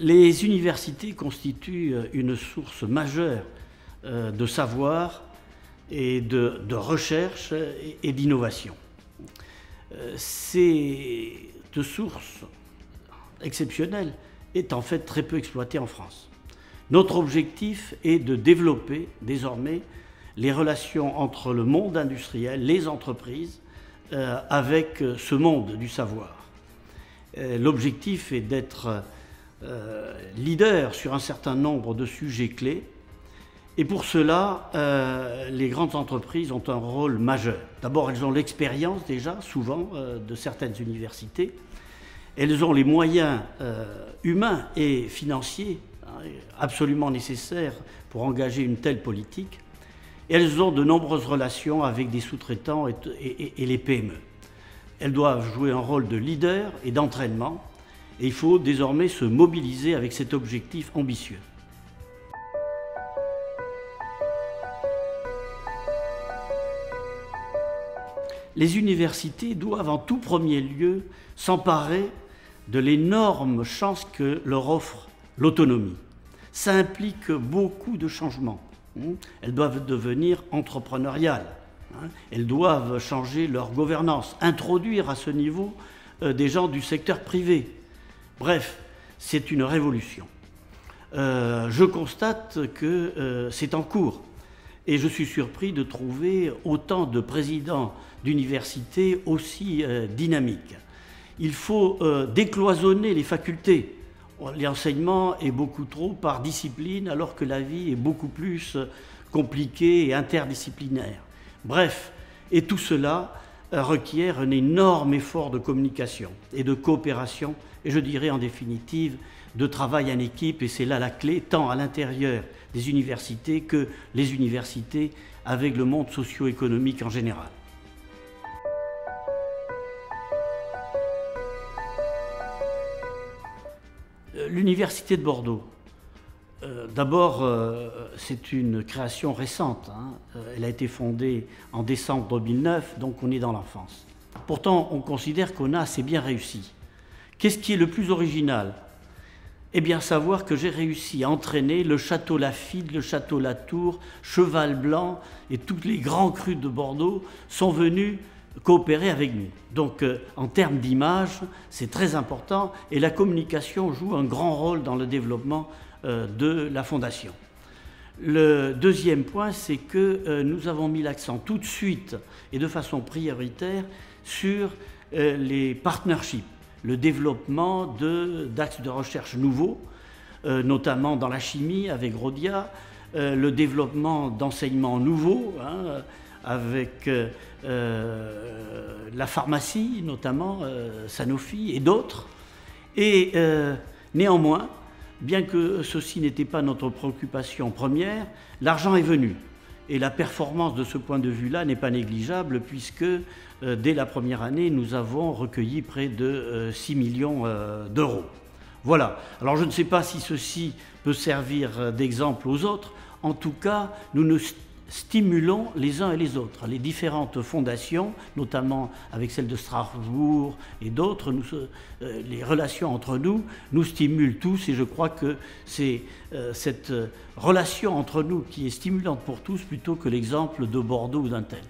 Les universités constituent une source majeure de savoir et de recherche et d'innovation. Cette source exceptionnelle est en fait très peu exploitée en France. Notre objectif est de développer désormais les relations entre le monde industriel, les entreprises, avec ce monde du savoir. L'objectif est d'être leader sur un certain nombre de sujets clés. Et pour cela, les grandes entreprises ont un rôle majeur. D'abord, elles ont l'expérience déjà, souvent, de certaines universités. Elles ont les moyens humains et financiers absolument nécessaires pour engager une telle politique. Et elles ont de nombreuses relations avec des sous-traitants et les PME. Elles doivent jouer un rôle de leader et d'entraînement. Et il faut désormais se mobiliser avec cet objectif ambitieux. Les universités doivent en tout premier lieu s'emparer de l'énorme chance que leur offre l'autonomie. Ça implique beaucoup de changements. Elles doivent devenir entrepreneuriales. Elles doivent changer leur gouvernance, introduire à ce niveau des gens du secteur privé. Bref, c'est une révolution. Je constate que c'est en cours. Et je suis surpris de trouver autant de présidents d'universités aussi dynamiques. Il faut décloisonner les facultés. L'enseignement est beaucoup trop par discipline, alors que la vie est beaucoup plus compliquée et interdisciplinaire. Bref, et tout cela requiert un énorme effort de communication et de coopération, et je dirais en définitive de travail en équipe, et c'est là la clé, tant à l'intérieur des universités que les universités avec le monde socio-économique en général. L'Université de Bordeaux, d'abord, c'est une création récente. Elle a été fondée en décembre 2009, donc on est dans l'enfance. Pourtant, on considère qu'on a assez bien réussi. Qu'est-ce qui est le plus original ? Eh bien, savoir que j'ai réussi à entraîner le Château Lafide, le Château Latour, Cheval Blanc et tous les grands crus de Bordeaux sont venus coopérer avec nous. Donc, en termes d'image, c'est très important et la communication joue un grand rôle dans le développement de la Fondation. Le deuxième point, c'est que nous avons mis l'accent tout de suite et de façon prioritaire sur les partnerships, le développement d'axes de recherche nouveaux, notamment dans la chimie avec Rodia, le développement d'enseignements nouveaux avec la pharmacie, notamment Sanofi et d'autres. Et néanmoins, bien que ceci n'était pas notre préoccupation première, l'argent est venu. Et la performance de ce point de vue-là n'est pas négligeable puisque dès la première année, nous avons recueilli près de 6 millions d'euros. Voilà. Alors je ne sais pas si ceci peut servir d'exemple aux autres. En tout cas, nous nous stimulons les uns et les autres. Les différentes fondations, notamment avec celle de Strasbourg et d'autres, les relations entre nous nous stimulent tous et je crois que c'est cette relation entre nous qui est stimulante pour tous plutôt que l'exemple de Bordeaux ou d'un tel.